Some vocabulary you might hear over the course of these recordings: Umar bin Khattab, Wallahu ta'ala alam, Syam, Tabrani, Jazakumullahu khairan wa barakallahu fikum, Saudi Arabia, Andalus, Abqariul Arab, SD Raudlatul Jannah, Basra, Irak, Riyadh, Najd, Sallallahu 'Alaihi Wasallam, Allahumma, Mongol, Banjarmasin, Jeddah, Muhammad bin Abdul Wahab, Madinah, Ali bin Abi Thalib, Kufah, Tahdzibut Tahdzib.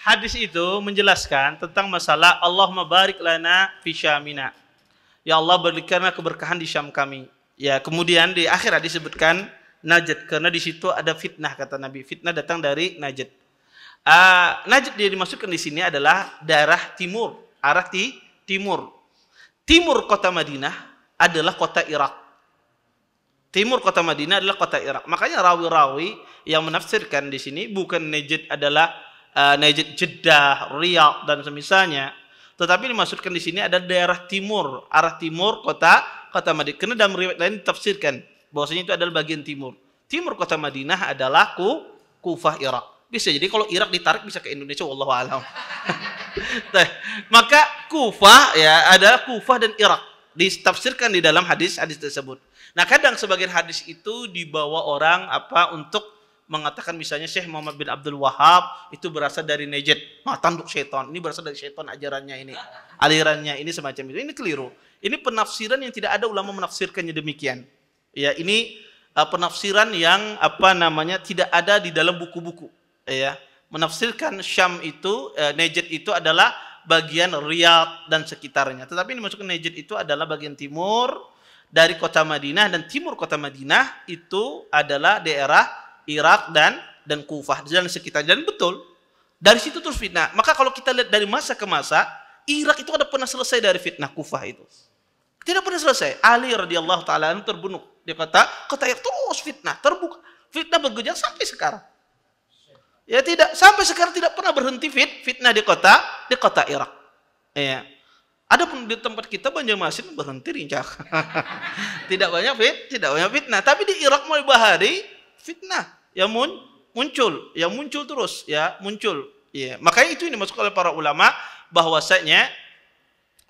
hadis itu menjelaskan tentang masalah Allahumma barik lana fi syamina. Ya Allah, berikanlah keberkahan di Syam kami. Ya, kemudian di akhir hadis disebutkan Najd, karena di situ ada fitnah, kata Nabi. Fitnah datang dari Najd. Najd dia dimaksudkan di sini adalah daerah timur, arah timur. Timur kota Madinah adalah kota Irak. Timur kota Madinah adalah kota Irak. Makanya rawi-rawi yang menafsirkan di sini bukan Najd adalah Najd Jeddah, Riyadh dan semisalnya, tetapi dimaksudkan di sini ada daerah timur, arah timur kota Madinah. Karena dalam riwayat lain ditafsirkan bahwasanya itu adalah bagian timur. Timur kota Madinah adalah Kufah Irak. Bisa jadi kalau Irak ditarik bisa ke Indonesia, wallahu alam. Maka Kufah ya adalah Kufah dan Irak. Ditafsirkan di dalam hadis tersebut. Nah, kadang sebagian hadis itu dibawa orang untuk mengatakan misalnya Syekh Muhammad bin Abdul Wahab itu berasal dari Najd, tanduk setan. Ini berasal dari setan ajarannya ini. Alirannya ini semacam itu. Ini keliru. Ini penafsiran yang tidak ada ulama menafsirkannya demikian. Ya, ini penafsiran yang tidak ada di dalam buku-buku. Ya, menafsirkan Syam itu Najd itu adalah bagian Riyadh dan sekitarnya. Tetapi ini masuk ke Najd itu adalah bagian timur dari kota Madinah, dan timur kota Madinah itu adalah daerah Irak dan Kufah dan sekitarnya. Dan betul dari situ terus fitnah. Maka kalau kita lihat dari masa ke masa, Irak itu ada pernah selesai dari fitnah Kufah itu. Tidak pernah selesai. Ali radhiyallahu ta'ala terbunuh. Dia kata Irak terus fitnah, terbuka. Fitnah bergejolak sampai sekarang. Ya tidak, sampai sekarang tidak pernah berhenti fitnah di kota Irak. Ya. Adapun di tempat kita Banjarmasin berhenti rincak. tidak banyak fitnah, tapi di Irak mulai bahari fitnah yang muncul terus ya, muncul. Ya, makanya itu yang dimasukkan oleh para ulama bahwasanya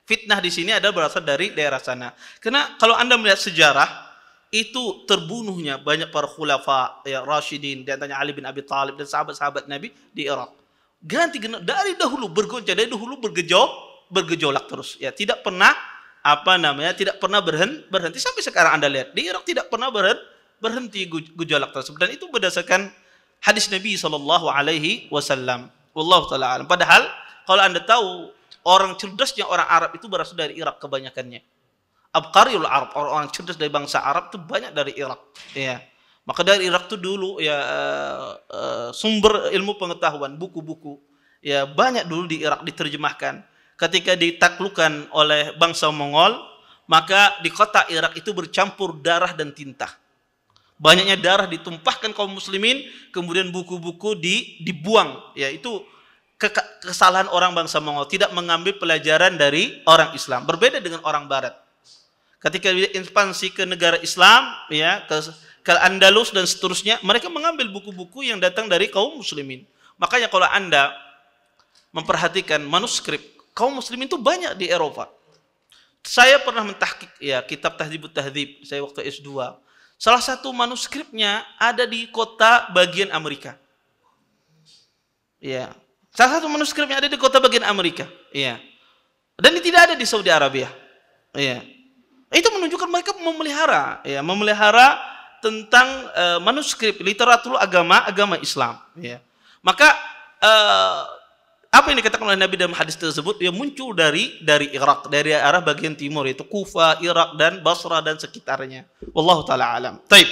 fitnah di sini ada berasal dari daerah sana. Karena kalau Anda melihat sejarah itu terbunuhnya banyak para khulafa ya, Rasyidin, di antaranya Ali bin Abi Thalib dan sahabat-sahabat Nabi di Irak. Dari dahulu bergoncang, dari dahulu bergejolak terus. Ya, tidak pernah berhenti sampai sekarang. Anda lihat di Irak tidak pernah berhenti gejolak tersebut, dan itu berdasarkan hadis Nabi Sallallahu 'Alaihi Wasallam. Wallahu ta'ala alam. Padahal kalau Anda tahu orang cerdasnya orang Arab itu berasal dari Irak kebanyakannya. Abqariul Arab, orang-orang cerdas dari bangsa Arab itu banyak dari Irak. Ya. Maka dari Irak itu dulu ya sumber ilmu pengetahuan, buku-buku ya banyak dulu di Irak diterjemahkan. Ketika ditaklukkan oleh bangsa Mongol, maka di kota Irak itu bercampur darah dan tinta. Banyaknya darah ditumpahkan kaum muslimin, kemudian buku-buku dibuang. Ya, itu kesalahan orang bangsa Mongol, tidak mengambil pelajaran dari orang Islam. Berbeda dengan orang barat. Ketika ekspansi ke negara Islam, ya ke Andalus dan seterusnya, mereka mengambil buku-buku yang datang dari kaum muslimin. Makanya kalau Anda memperhatikan manuskrip, kaum muslimin itu banyak di Eropa. Saya pernah mentahqiq ya kitab Tahdzibut Tahdzib, saya waktu S2. Salah satu manuskripnya ada di kota bagian Amerika. Ya, salah satu manuskripnya ada di kota bagian Amerika. Ya. Dan ini tidak ada di Saudi Arabia. Ya. Itu menunjukkan mereka memelihara tentang manuskrip literatur agama Islam. Ya. Maka apa yang dikatakan oleh Nabi dalam hadis tersebut, dia muncul dari Irak, dari arah bagian timur, yaitu Kufah, Irak dan Basra dan sekitarnya. Wallahu ta'ala alam. Taib.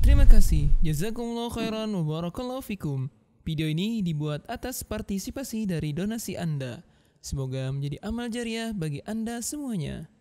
Terima kasih. Jazakumullahu khairan wa barakallahu fikum. Video ini dibuat atas partisipasi dari donasi Anda. Semoga menjadi amal jariah bagi Anda semuanya.